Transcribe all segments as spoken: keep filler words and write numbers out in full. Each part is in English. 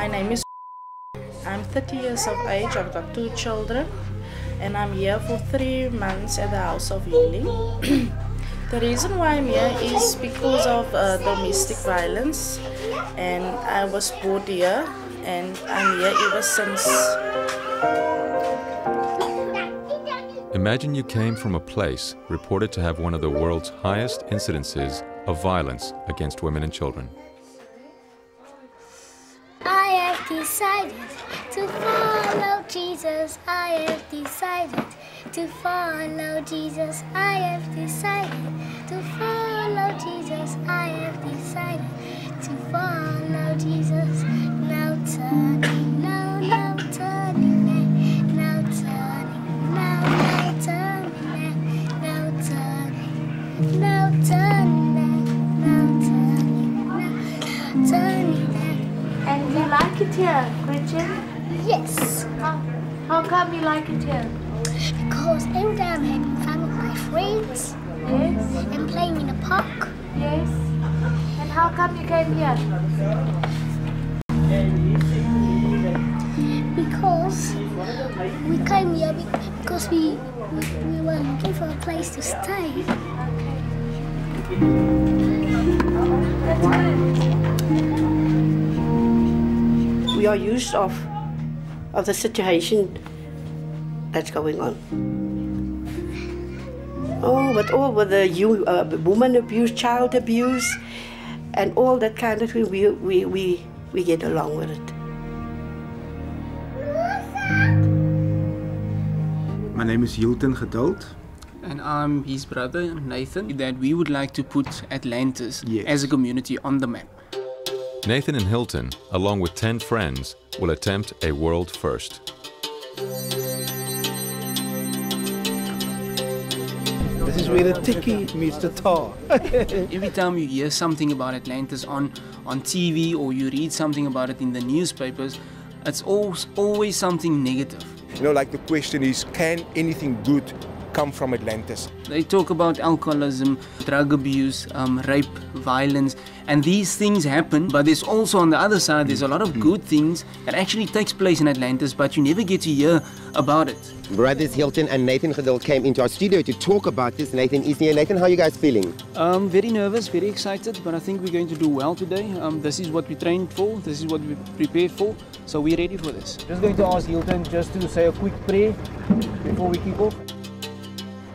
My name is I'm thirty years of age. I've got two children and I'm here for three months at the House of Healing. The reason why I'm here is because of uh, domestic violence, and I was born here and I'm here ever since. Imagine you came from a place reported to have one of the world's highest incidences of violence against women and children. I have decided to follow Jesus. I have decided to follow Jesus. I have decided to follow Jesus. I have decided to follow Jesus. Now turning, now, now turning back. Now turning, now, now turning back. Now turning, now turning back. Now turning, now turning back. And you like it here, Gretchen? Yes. How, how come you like it here? Because every day I'm having fun with my friends. Yes. And playing in the park. Yes. And how come you came here? Because we came here because we, we, we were looking for a place to stay. Okay. That's good. We are used of, of the situation that's going on. Oh, but all with the you, uh, woman abuse, child abuse, and all that kind of thing, we, we, we, we get along with it. My name is Hilton Geduld. And I'm his brother, Nathan. That we would like to put Atlantis, yes, as a community on the map. Nathan and Hilton, along with ten friends, will attempt a world first. This is where the tiki meets the tar. Every time you hear something about Atlantis on, on T V or you read something about it in the newspapers, it's always, always something negative. You know, like the question is, can anything good come from Atlantis? They talk about alcoholism, drug abuse, um, rape, violence, and these things happen. But there's also, on the other side, there's a lot of good things that actually takes place in Atlantis, but you never get to hear about it. Brothers Hilton and Nathan Geduld came into our studio to talk about this. Nathan is here. Nathan, how are you guys feeling? Um, very nervous, very excited, but I think we're going to do well today. Um, this is what we trained for, this is what we prepared for, so we're ready for this. Just going to ask Hilton just to say a quick prayer before we kick off.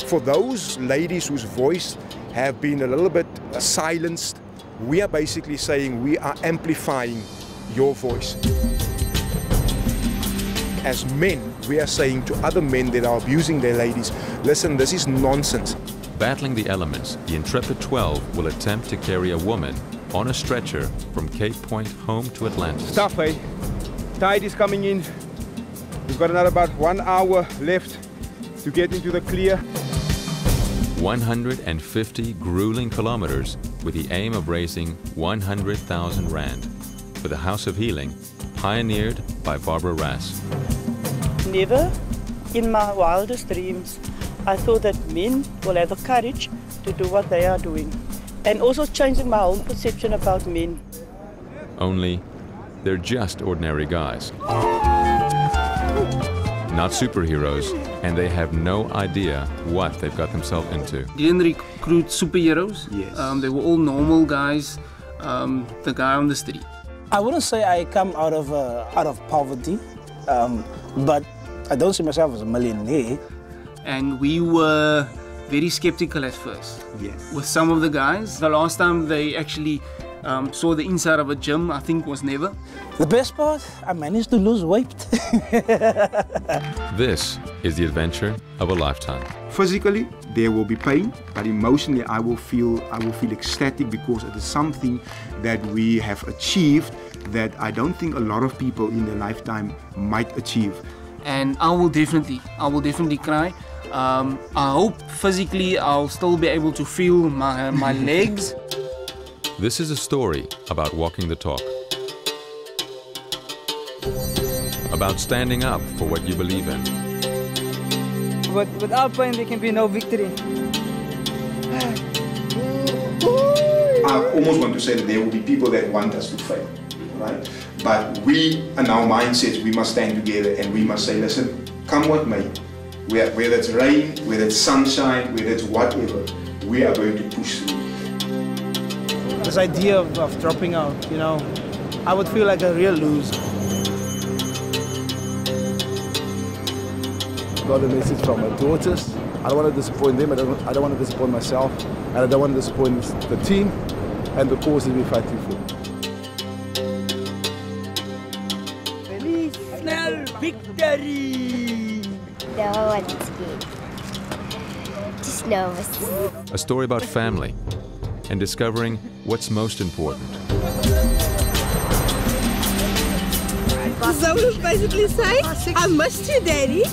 For those ladies whose voice have been a little bit silenced, we are basically saying we are amplifying your voice. As men, we are saying to other men that are abusing their ladies, listen, this is nonsense. Battling the elements, the Intrepid twelve will attempt to carry a woman on a stretcher from Cape Point home to Atlantis. It's tough, eh? Tide is coming in. We've got another about one hour left to get into the clear. one hundred fifty grueling kilometers with the aim of raising one hundred thousand rand for the House of Healing, pioneered by Barbara Rass. Never in my wildest dreams I thought that men will have the courage to do what they are doing, and also changing my own perception about men. Only they're just ordinary guys, not superheroes, and they have no idea what they've got themselves into. They didn't recruit superheroes, yes. Um, they were all normal guys, um, the guy on the street. I wouldn't say I come out of, uh, out of poverty, um, but I don't see myself as a millionaire. And we were very skeptical at first. Yes. With some of the guys. The last time they actually um, saw the inside of a gym, I think, was never. The best part, I managed to lose weight. This is the adventure of a lifetime. Physically, there will be pain, but emotionally I will feel I will feel ecstatic, because it is something that we have achieved that I don't think a lot of people in their lifetime might achieve. And I will definitely, I will definitely cry. Um, I hope physically I'll still be able to feel my, my legs. This is a story about walking the talk, about standing up for what you believe in. But without pain, there can be no victory. I almost want to say that there will be people that want us to fail, right? But we, in our mindsets, we must stand together and we must say, listen, come what may, whether it's rain, whether it's sunshine, whether it's whatever, we are going to push through. This idea of, of dropping out, you know, I would feel like a real loser. Got a message from my daughters. I don't want to disappoint them, I don't, I don't want to disappoint myself, and I don't want to disappoint the team and the cause that we're fighting for. National victory! No one's scared. Just nervous. A story about family and discovering what's most important. Zoe would basically say, I missed you, Daddy.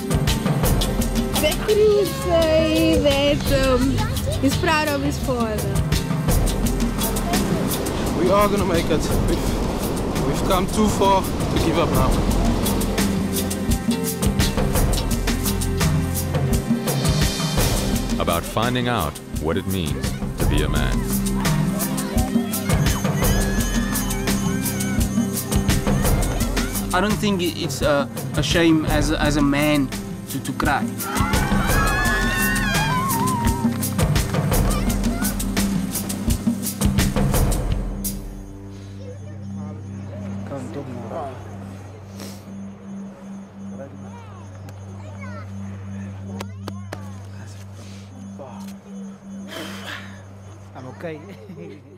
Zachary would say that um, he's proud of his father. We are going to make it. We've, we've come too far to give up now. About finding out what it means to be a man. I don't think it's a, a shame as a, as a man to, to cry. I'm okay.